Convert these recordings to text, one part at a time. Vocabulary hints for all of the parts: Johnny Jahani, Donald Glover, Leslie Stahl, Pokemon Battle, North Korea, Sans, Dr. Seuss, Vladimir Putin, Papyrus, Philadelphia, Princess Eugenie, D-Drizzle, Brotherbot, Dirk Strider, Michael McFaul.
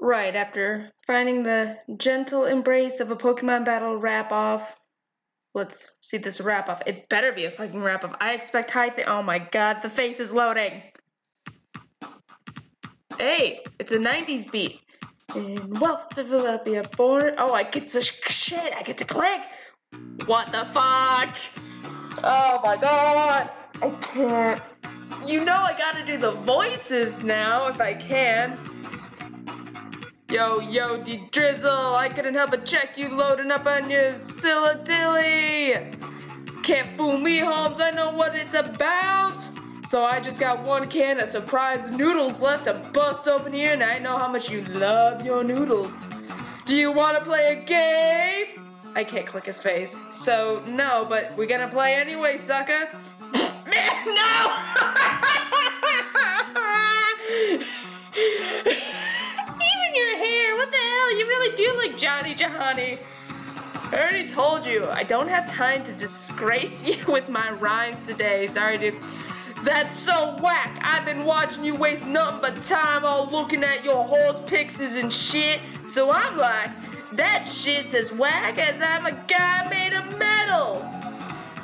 Right, after finding the gentle embrace of a Pokemon Battle wrap-off. Let's see this wrap-off. It better be a fucking wrap-off. I expect high things. Oh my god, the face is loading. Hey, it's a 90s beat. In wealth of Philadelphia born. Oh, I get to shit. I get to click. What the fuck? Oh my god. I can't. You know I gotta do the voices now if I can. Yo, yo, D-Drizzle, I couldn't help but check you loading up on your Silla Dilly. Can't fool me, Holmes, I know what it's about. So I just got one can of surprise noodles left to bust open here, and I know how much you love your noodles. Do you want to play a game? I can't click his face, so no, but we're gonna play anyway, sucker. Man, no! You like Johnny Jahani. I already told you, I don't have time to disgrace you with my rhymes today. Sorry, dude. That's so whack. I've been watching you waste nothing but time all looking at your horse pictures and shit. So I'm like, that shit's as whack as I'm a guy made of metal.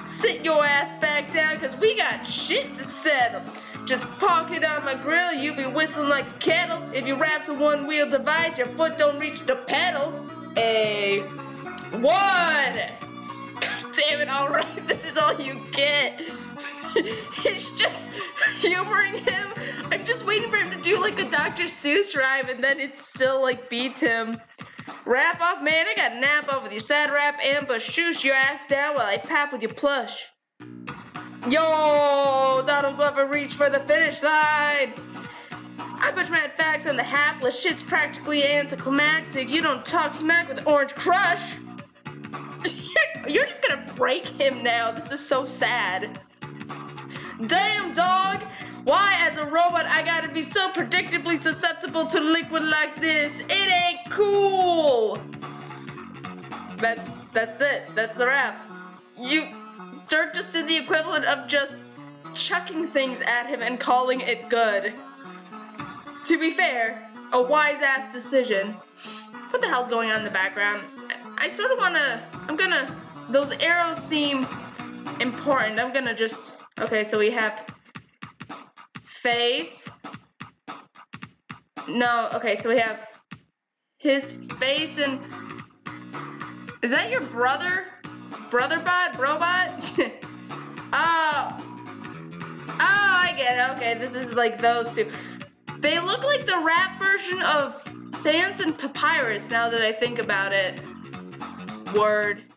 Sit your ass back down, cause we got shit to settle. Just park it on my grill, you be whistling like a kettle. If you rap's a one-wheel device, your foot don't reach the pedal. A one! God damn it, alright, this is all you get. It's just humoring him. I'm just waiting for him to do like a Dr. Seuss rhyme, and then it still like beats him. Wrap off, man, I got nap off with your sad rap, ambush, shoosh your ass down while I pap with your plush. Yo, Donald Glover reached for the finish line. I push mad facts on the hapless. Shit's practically anticlimactic. You don't talk smack with Orange Crush. You're just gonna break him now. This is so sad. Damn, dog. Why, as a robot, I gotta be so predictably susceptible to liquid like this? It ain't cool. That's it. That's the wrap. You... Dirk just did the equivalent of just chucking things at him and calling it good. To be fair, a wise-ass decision. What the hell's going on in the background? I sort of wanna... those arrows seem important. I'm gonna just... Okay, so we have... Face. No, okay, so we have... His face and... Is that your brother? Brotherbot? Robot? Oh, I get it. Okay, this is like those two. They look like the rap version of Sans and Papyrus, now that I think about it. Word.